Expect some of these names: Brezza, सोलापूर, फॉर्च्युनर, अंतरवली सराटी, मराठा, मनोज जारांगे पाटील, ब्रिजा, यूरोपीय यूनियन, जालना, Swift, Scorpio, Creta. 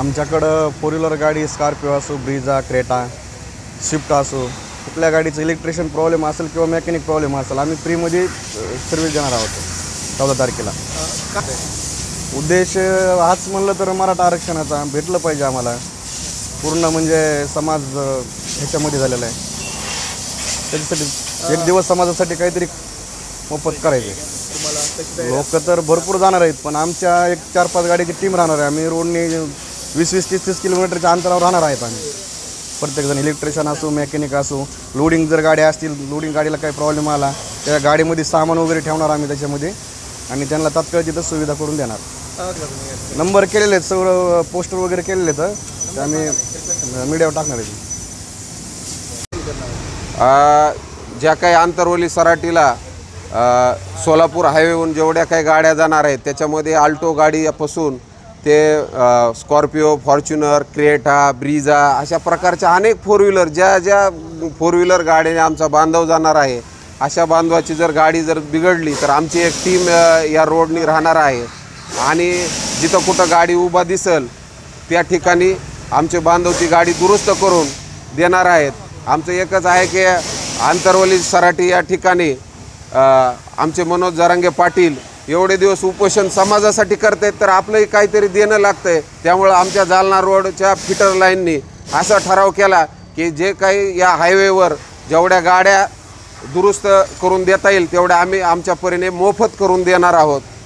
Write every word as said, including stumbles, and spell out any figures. आमच्याकडं four wheeler गाड़ी Scorpio असो, ब्रिजा, क्रेटा, स्विफ्ट असो, कुठल्या गाडीचं इलेक्ट्रिशियन प्रॉब्लेम असेल किंवा मेकॅनिक प्रॉब्लेम असेल आम्ही फ्रीमध्ये सर्व्हिस देणार आहोत चौदा तारखेला। उद्देश हाच म्हणलं तर मराठा आरक्षणाचा भेटलं पाहिजे आम्हाला, पूर्ण म्हणजे समाज ह्याच्यामध्ये झालेला आहे, त्याच्यासाठी एक दिवस समाजासाठी काहीतरी मोफत करायचं। लोक तर भरपूर जाणार आहेत पण आमच्या एक चार पाच गाडीची टीम राहणार आहे, आम्ही रोडने वीस वीस तीस तीस किलोमीटरच्या अंतरावर राहणार आहेत आम्ही प्रत्येकजण, इलेक्ट्रिशियन असो, मेकॅनिक असो। लोडिंग जर गाड्या असतील, लोडिंग गाडीला काही प्रॉब्लेम आला त्या गाडीमध्ये सामान वगैरे ठेवणार आम्ही त्याच्यामध्ये आणि त्यांना तात्काळ तिथं सुविधा करून देणार। नंबर केलेले आहेत, सगळं पोस्टर वगैरे केलेले आहेत, ते आम्ही मीडियावर टाकणार आहे। ज्या काही अंतरवली सराटीला सोलापूर हायवेहून जेवढ्या काही गाड्या जाणार आहेत त्याच्यामध्ये आल्टो गाडीपासून ते स्कॉर्पिओ, फॉर्च्युनर, क्रेटा, ब्रिझा अशा प्रकारच्या अनेक फोर व्हीलर ज्या ज्या फोर व्हीलर गाडीने आमचा बांधव जाणार आहे अशा बांधवाची जर गाडी जर बिघडली तर आमची एक टीम या रोडनी राहणार आहे आणि जिथं कुठं गाडी उभा दिसेल त्या ठिकाणी आमचे बांधव ती गाडी दुरुस्त करून देणार आहेत। आमचं एकच आहे की आंतरवली सराटी या ठिकाणी आमचे मनोज जारांगे पाटील एवढे दिवस उपोषण समाजासाठी करत आहेत तर आपलंही काहीतरी देणं लागतं आहे, त्यामुळे आमच्या जालना रोडच्या फिटर लाईननी असा ठराव केला की जे काही या हायवेवर जेवढ्या गाड्या दुरुस्त करून देता येईल तेवढ्या आम्ही आमच्या परीने मोफत करून देणार आहोत।